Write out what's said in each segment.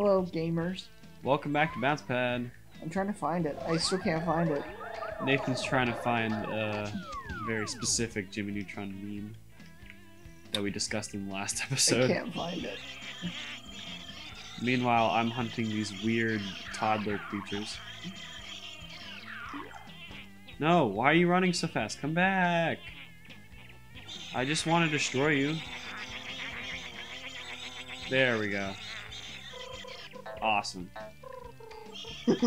Hello, gamers. Welcome back to Bounce Pad. I'm trying to find it. I still can't find it. Nathan's trying to find a very specific Jimmy Neutron meme that we discussed in the last episode. I can't find it. Meanwhile, I'm hunting these weird toddler creatures. No, why are you running so fast? Come back! I just want to destroy you. There we go. Awesome. Did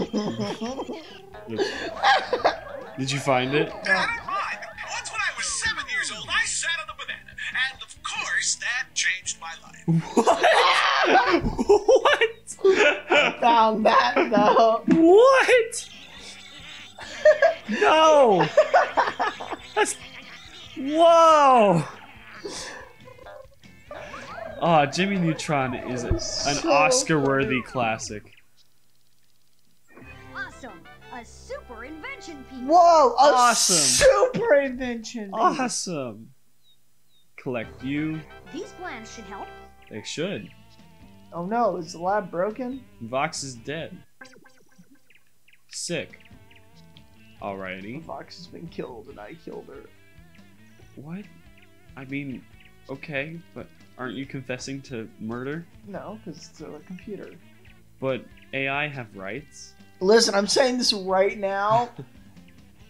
you find it? Once when I was 7 years old, I sat on a banana, and of course, that changed my life. What? What? I found that, though. What? No! That's... Whoa! Oh, Jimmy Neutron is an Oscar-worthy classic. Awesome! A super invention piece! Whoa! Awesome! Super invention piece! Awesome! Collect you. These plans should help. They should. Oh no, is the lab broken? Vox is dead. Sick. Alrighty. Vox has been killed and I killed her. What? I mean, okay, but aren't you confessing to murder? No, because it's a computer. But AI have rights? Listen, I'm saying this right now.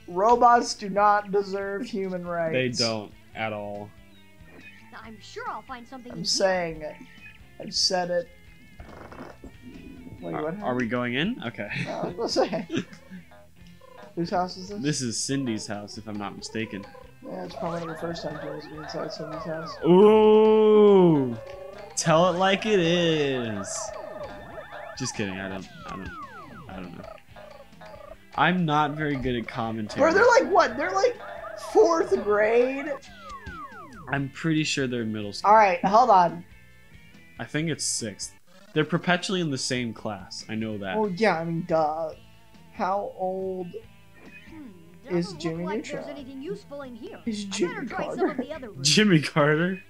Robots do not deserve human rights. They don't at all. I'm sure I'll find something. I'm saying it. I've said it. Wait, what happened? Are we going in? Okay. Let's say. Whose house is this? This is Cindy's house, if I'm not mistaken. Yeah, it's probably the first time Joe's been inside Cindy's house. Ooh! Tell it like it is! Just kidding, I don't know. I'm not very good at commentary. Bro, they're like what? They're like 4th grade? I'm pretty sure they're in middle school. Alright, hold on. I think it's 6th. They're perpetually in the same class, I know that. Well, yeah, I mean, duh. How old... is Jimmy Neutron? Is Jimmy Carter? Jimmy Carter?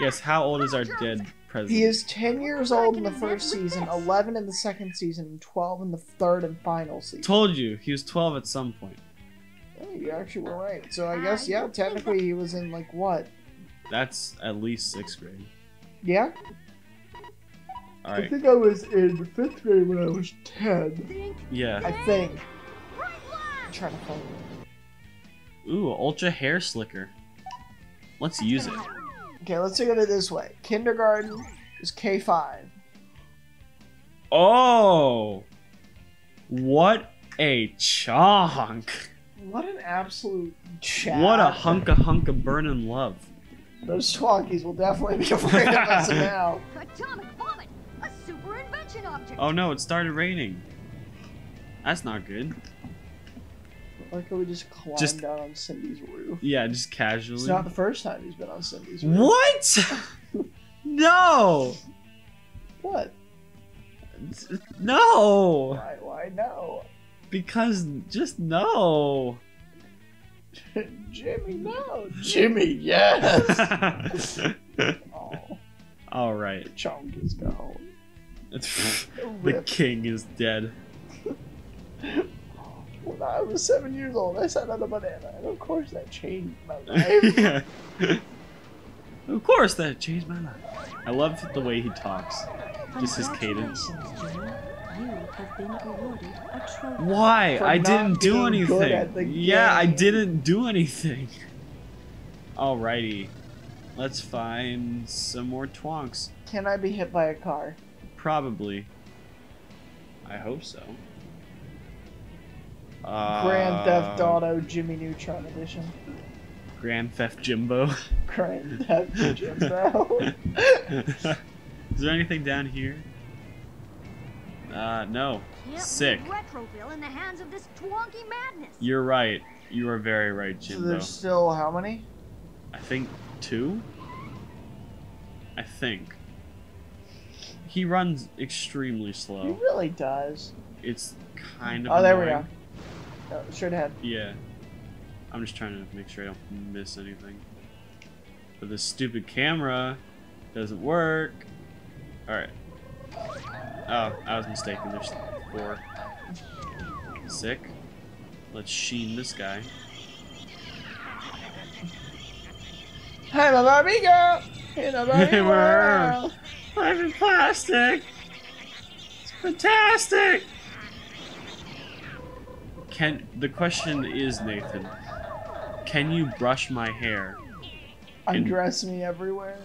Yes, how old is our dead president? He is 10 years old in the first season, 11 in the second season, and 12 in the third and final season. Told you, he was 12 at some point. Oh, you actually were right. So I guess, yeah, technically he was in, like, what? That's at least 6th grade. Yeah? All right. I think I was in 5th grade when I was 10. Yeah. I think. Trying to find it. Ooh, ultra hair slicker. Let's use it. Okay, let's look at it this way. Kindergarten is K5. Oh, what a chonk! What an absolute chad. What a hunk of burning love. Those twonkies will definitely be afraid of us now. Atomic vomit, a super invention object. Oh no, it started raining. That's not good. Like we just climbed down on Cindy's roof. Yeah, just casually. It's not the first time he's been on Cindy's roof. What? No! What? No! Why no? Because just no. Jimmy, no. Jimmy, yes! Oh. Alright. The chonk is gone. The king is dead. When I was 7 years old, I sat on a banana, and of course that changed my life. Yeah. Of course that changed my life. I love the way he talks. Just his cadence. Why? I didn't do anything. Yeah, I didn't do anything. Alrighty. Let's find some more twonks. Can I be hit by a car? Probably. I hope so. Grand Theft Auto Jimmy Neutron Edition. Grand Theft Jimbo. Grand Theft Jimbo. Is there anything down here? No. Sick. Retroville in the hands of this twonky madness. You're right. You are very right, Jimbo. So there's still how many? I think 2? I think. He runs extremely slow. He really does. It's kind of annoying. There we go. Oh, straight ahead. Yeah. I'm just trying to make sure I don't miss anything. But this stupid camera doesn't work. Alright. Oh, I was mistaken. There's four. Sick. Let's Sheen this guy. Hey, my Barbie girl! Hey, my Barbie girl! I'm in plastic! It's fantastic! The question is, Nathan, can you brush my hair? Undress me everywhere?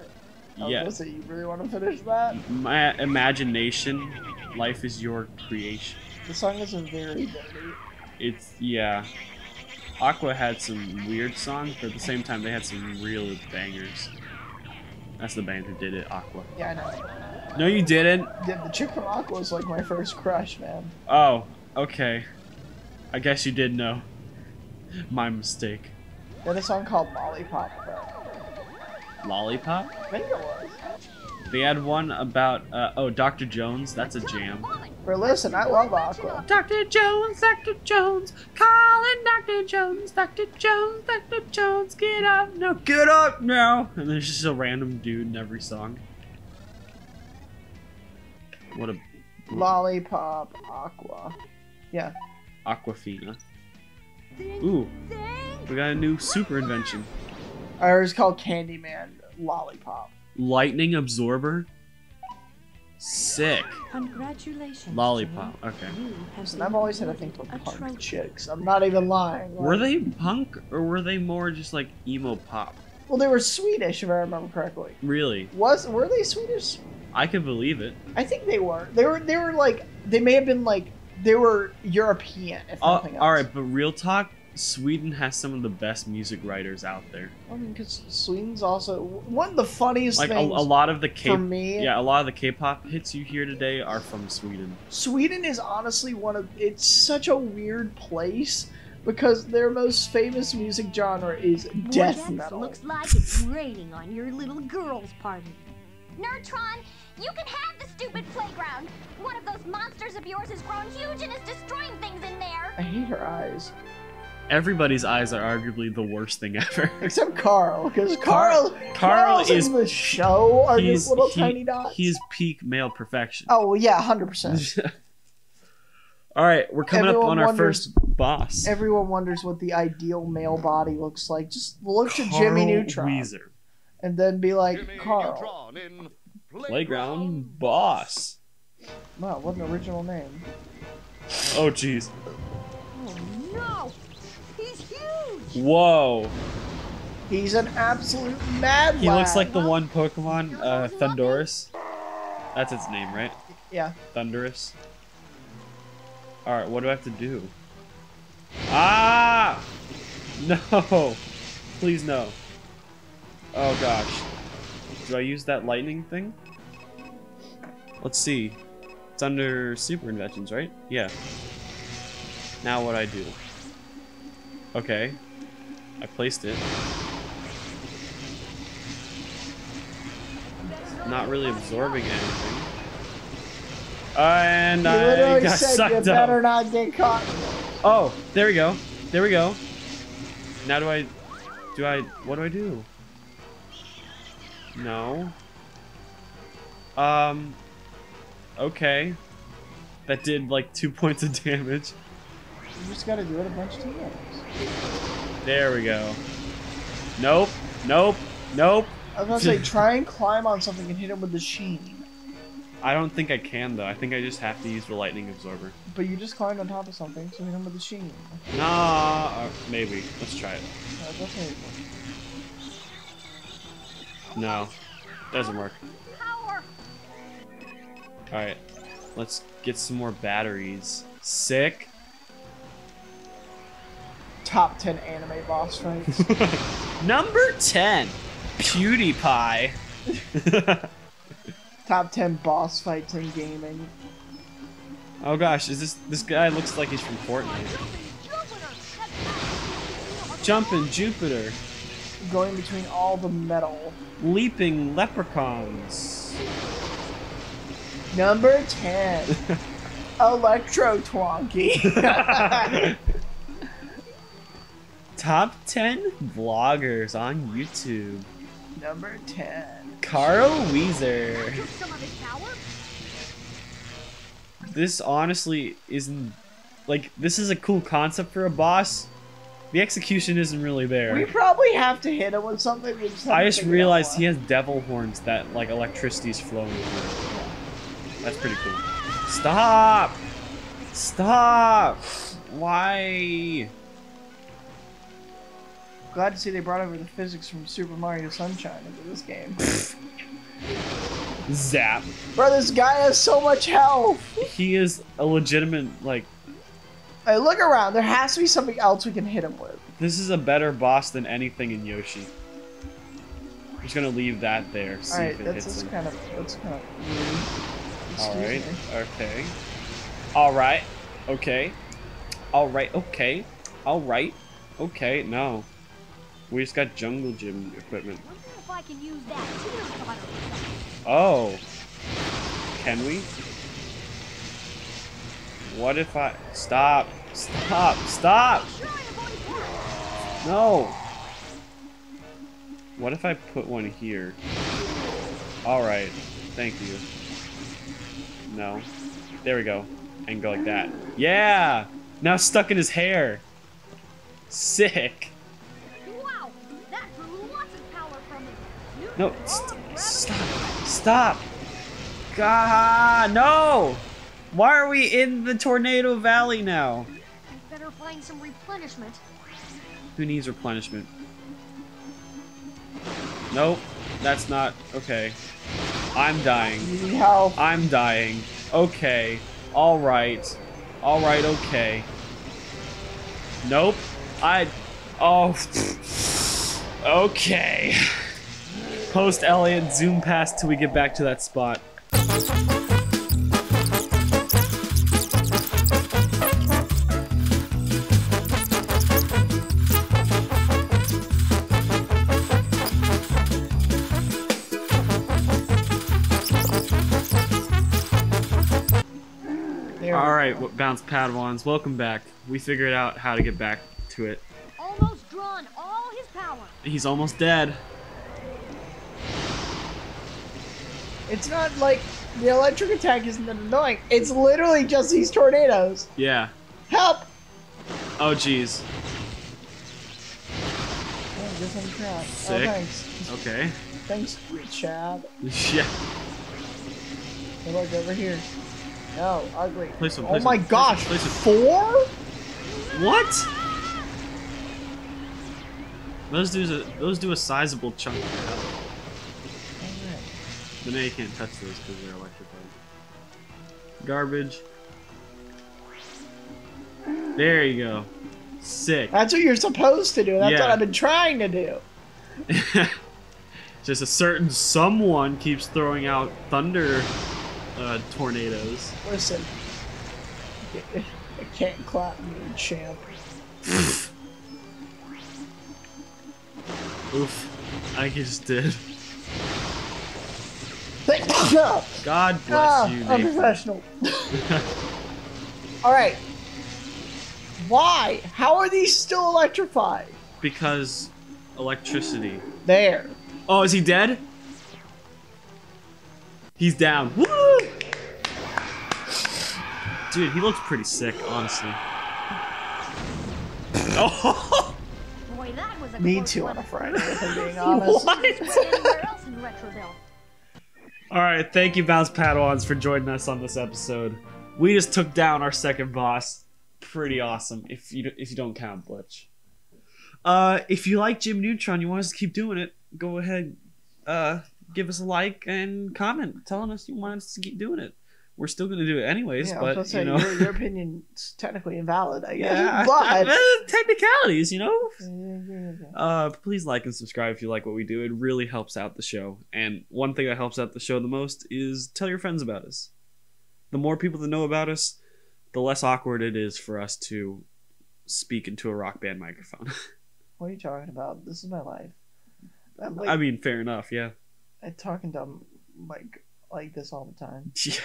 Yeah. So you really want to finish that? My imagination, life is your creation. The song is a very dirty. It's, yeah. Aqua had some weird songs, but at the same time they had some real bangers. That's the band who did it, Aqua. Yeah, I know. No, you didn't. Yeah, the chick from Aqua was like my first crush, man. Oh, okay. I guess you did know. My mistake. They had a song called Lollipop, but... Lollipop? I think it was. They had one about, oh, Dr. Jones. That's a jam. But listen, I love Aqua. Dr. Jones, calling Dr. Jones, Dr. Jones, Dr. Jones, get up now, get up now. And there's just a random dude in every song. What a... Lollipop, Aqua. Yeah. Aquafina. Ooh, we got a new super invention. Or it's called Candyman Lollipop. Lightning Absorber? Sick. Congratulations. Lollipop. Okay. Listen, I've always had a thing for punk chicks. I'm not even lying. Like, were they punk or were they more just like emo pop? Well, they were Swedish, if I remember correctly. Really? Were they Swedish? I could believe it. I think they were. They were like, they may have been like, they were European, if nothing else. All right, but real talk. Sweden has some of the best music writers out there. I mean, because Sweden's also one of the funniest things. A lot of the K-pop hits you hear today are from Sweden. Sweden is honestly one of it's such a weird place because their most famous music genre is death metal. Looks like it's raining on your little girl's party. Neutron, you can have the stupid playground. One of those monsters of yours has grown huge and is destroying things in there. I hate her eyes. Everybody's eyes are arguably the worst thing ever. Except Carl, because Carl is in the show are these little tiny dots. He's peak male perfection. Oh well, yeah, 100%. All right, we're coming up on our first boss. Everyone wonders what the ideal male body looks like. Just look at Jimmy Neutron, Weezer, and then be like, Jimmy Carl, playground boss. Wow, what an original name. Oh jeez. Oh no. Whoa. He's an absolute madman. He looks like the one Pokemon, Thundorus. That's its name, right? Yeah. Thundorus. Alright, what do I have to do? Ah! No! Please no. Oh gosh. Do I use that lightning thing? Let's see. It's under super inventions, right? Yeah. Now what do I do? Okay, I placed it. Not really absorbing anything. And I got sucked up. You better not get caught. Oh, there we go. There we go. Now what do I do? No. Okay. That did like 2 points of damage. You just gotta do it a bunch of times. There we go. Nope. Nope. Nope. I was gonna say, try and climb on something and hit him with the Sheen. I don't think I can, though. I think I just have to use the lightning absorber. But you just climbed on top of something, so hit him with the Sheen. Nah, maybe. Let's try it. No. Doesn't work. Alright. Let's get some more batteries. Sick. Top 10 anime boss fights. Number 10, PewDiePie. Top 10 boss fights in gaming. Oh gosh, is this guy looks like he's from Fortnite. Jumping Jupiter. Going between all the metal. Leaping leprechauns. Number 10, Electro Twonkie. Top 10 vloggers on YouTube. Number 10. Carl Weezer. This honestly isn't... Like, this is a cool concept for a boss. The execution isn't really there. We probably have to hit him with something. I just realized he has devil horns that, like, electricity's flowing through. That's pretty cool. Stop! Stop! Why? Glad to see they brought over the physics from Super Mario Sunshine into this game. Zap. Bro, this guy has so much health! He is a legitimate, like... Hey, look around. There has to be something else we can hit him with. This is a better boss than anything in Yoshi. I'm just gonna leave that there. Alright, that's kind of... That's kind of weird. Alright, okay. Alright, okay. Alright, okay. Alright, okay. No. We just got jungle gym equipment. I wonder if I can use that. Oh. Can we? What if I... Stop. Stop. Stop! No! What if I put one here? Alright. Thank you. No. There we go. And go like that. Yeah! Now it's stuck in his hair. Sick. Wow. That drew lots of power from it. No. Stop. Stop. God, no! Why are we in the Tornado Valley now? I better find some replenishment. Who needs replenishment? Nope, that's not okay. I'm dying. You need help. I'm dying. Okay. All right. All right. Okay. Nope. I. Oh. Okay. Post Elliot zoom past till we get back to that spot. Alright, Bounce Padawans, welcome back. We figured out how to get back to it. Almost drawn all his power. He's almost dead. It's not like the electric attack isn't that annoying. It's literally just these tornadoes. Yeah. Help! Oh, jeez. I guess I'm trapped. Sick. Oh, thanks. Okay. Thanks, Chad. Yeah. Hey, look, over here. No, ugly. Place him, place oh my him, gosh, place him, place him. Four? What? Those do a sizable chunk of health. But now you can't touch those because they're electrified. Garbage. There you go. Sick. That's what you're supposed to do. That's what I've been trying to do. Just a certain someone keeps throwing out thunder. Tornadoes. Listen, I can't clap me, champ. Oof, I just did. God bless you, Nathan. Unprofessional. All right. Why? How are these still electrified? Because electricity. There. Oh, is he dead? He's down. Woo! Dude, he looks pretty sick, honestly. Oh! Boy, that was a me too on a Friday, if I'm being honest. What? Alright, thank you, Bounce Padawans, for joining us on this episode. We just took down our second boss. Pretty awesome, if you don't count Butch. If you like Jim Neutron, you want us to keep doing it, go ahead, give us a like and comment telling us you want us to keep doing it. We're still gonna do it anyways, yeah, but you know, your opinion's technically invalid, I guess. Yeah, but technicalities, you know. Please like and subscribe if you like what we do. It really helps out the show. And one thing that helps out the show the most is tell your friends about us. The more people that know about us, the less awkward it is for us to speak into a rock band microphone. What are you talking about? This is my life. Like, I mean, fair enough, yeah. I'm talking dumb like this all the time. Yeah.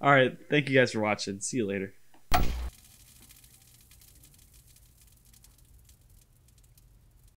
All right, thank you guys for watching. See you later.